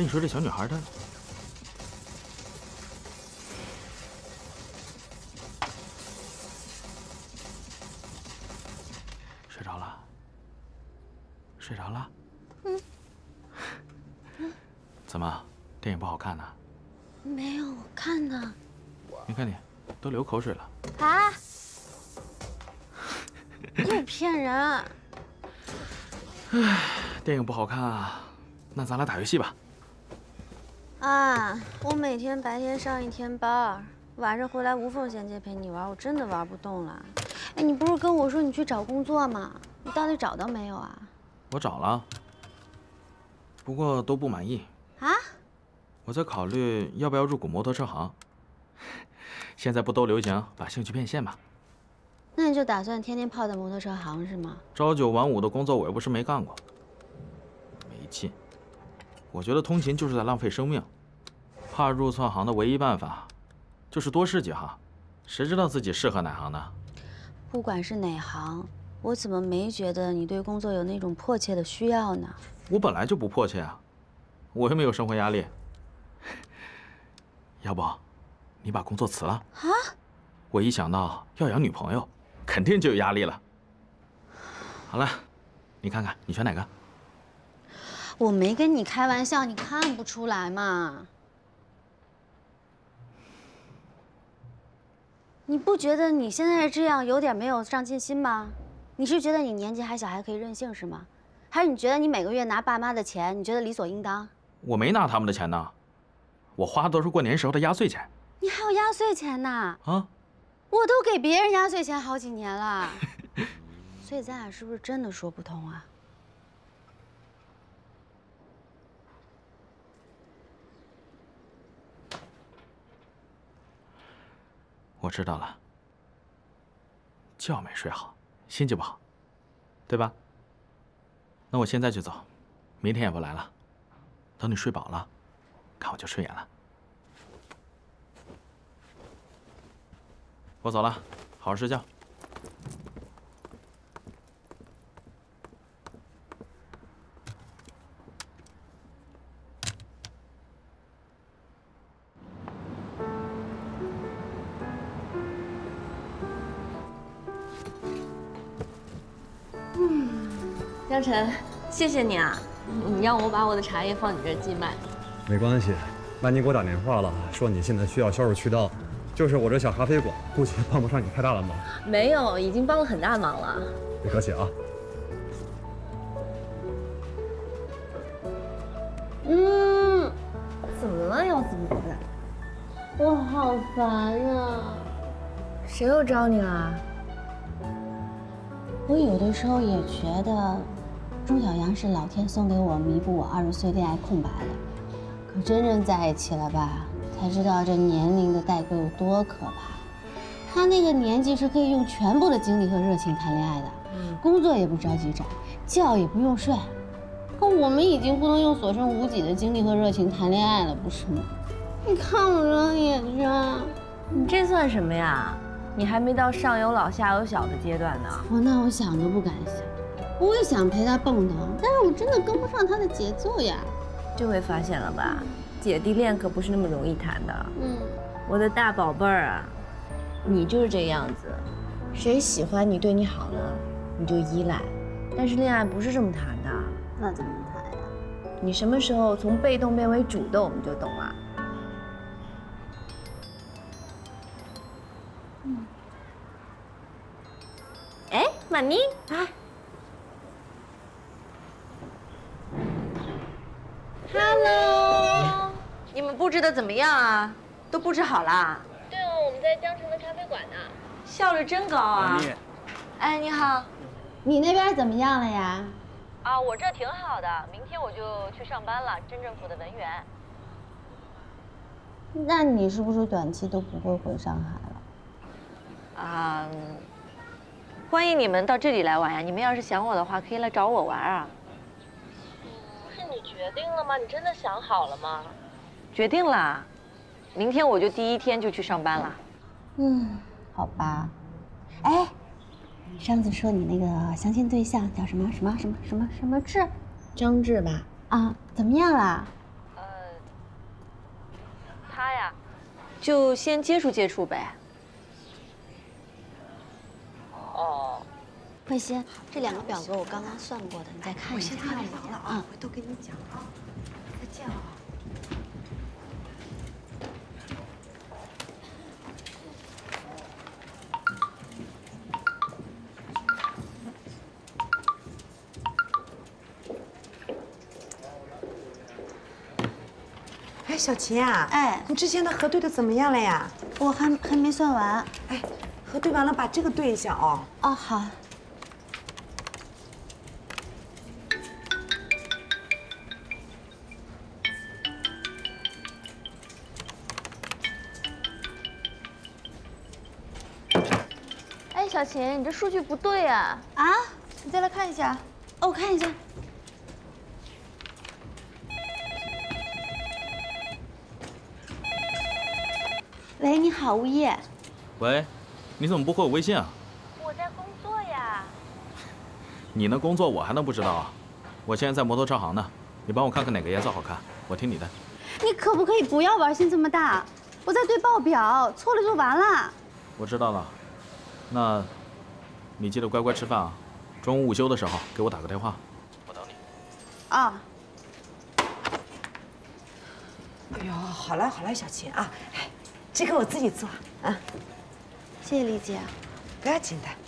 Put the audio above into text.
那你说这小女孩她？ 睡着了？嗯。怎么，电影不好看呢？没有，我看呢。你看你，都流口水了。啊！又骗人！唉，电影不好看啊，那咱俩打游戏吧。啊，我每天白天上一天班，晚上回来无缝衔接陪你玩，我真的玩不动了。哎，你不是跟我说你去找工作吗？你到底找到没有啊？ 我找了，不过都不满意啊！我在考虑要不要入股摩托车行。现在不都流行把兴趣变现吗？那你就打算天天泡在摩托车行是吗？朝九晚五的工作我又不是没干过，没劲。我觉得通勤就是在浪费生命。怕入错行的唯一办法，就是多试几行，谁知道自己适合哪行呢？不管是哪行。 我怎么没觉得你对工作有那种迫切的需要呢？我本来就不迫切啊，我又没有生活压力。要不，你把工作辞了啊？我一想到要养女朋友，肯定就有压力了。好了，你看看你选哪个？我没跟你开玩笑，你看不出来嘛？你不觉得你现在这样有点没有上进心吗？ 你是觉得你年纪还小还可以任性是吗？还是你觉得你每个月拿爸妈的钱，你觉得理所应当？我没拿他们的钱呢，我花的都是过年时候的压岁钱。你还有压岁钱呢？啊，我都给别人压岁钱好几年了，所以咱俩是不是真的说不通啊？我知道了，觉没睡好。 心情不好，对吧？那我现在就走，明天也不来了。等你睡饱了，看我就顺眼了。我走了，好好睡觉。江晨，谢谢你啊！你让我把我的茶叶放你这儿寄卖，没关系。曼妮给我打电话了，说你现在需要销售渠道，就是我这小咖啡馆，估计帮不上你太大的忙。没有，已经帮了很大忙了。别客气啊。嗯，怎么了？要死不活的。我好烦啊！谁又招你了？我有的时候也觉得。 钟晓阳是老天送给我弥补我20岁恋爱空白的，可真正在一起了吧，才知道这年龄的代沟有多可怕。他那个年纪是可以用全部的精力和热情谈恋爱的，工作也不着急找，觉也不用睡。可我们已经不能用所剩无几的精力和热情谈恋爱了，不是吗？你看我这眼神，你这算什么呀？你还没到上有老下有小的阶段呢。我那我想都不敢想。 我也想陪他蹦跶，但是我真的跟不上他的节奏呀。这回发现了吧，姐弟恋可不是那么容易谈的。嗯，我的大宝贝儿啊，你就是这样子，谁喜欢你对你好呢，你就依赖。但是恋爱不是这么谈的，那怎么谈呀？你什么时候从被动变为主动，你就懂了。嗯。哎，马宁啊！ Hello， 你们布置的怎么样啊？都布置好啦？对哦，我们在江城的咖啡馆呢。效率真高啊！哎，你好，你那边怎么样了呀？啊，我这挺好的，明天我就去上班了，镇政府的文员。那你是不是短期都不会回上海了？啊，欢迎你们到这里来玩呀！你们要是想我的话，可以来找我玩啊。 决定了吗？你真的想好了吗？决定了，明天我就第一天就去上班了。嗯，好吧。哎，你上次说你那个相亲对象叫什么什么志？张志吧？啊，怎么样啦？就先接触接触呗。哦，慧心，这两个表格我刚刚算过的，你再看一下。我先太忙了啊，回头跟你讲啊。再见啊。哎，小琴啊，哎，你之前的核对的怎么样了呀？我还没算完。哎。 核对完了，把这个对一下哦。哦，好。哎，小琴，你这数据不对啊！啊，你再来看一下。哦，我看一下。喂，你好，物业。喂。 你怎么不回我微信啊？我在工作呀。你那工作我还能不知道啊？我现在在摩托车行呢，你帮我看看哪个颜色好看，我听你的。你可不可以不要玩心这么大？我在对报表，错了就完了。我知道了，那，你记得乖乖吃饭啊，中午午休的时候给我打个电话，我等你。啊。哎呦，好了好了，小琴啊，哎，这个我自己做啊。 谢谢李姐，不要紧的。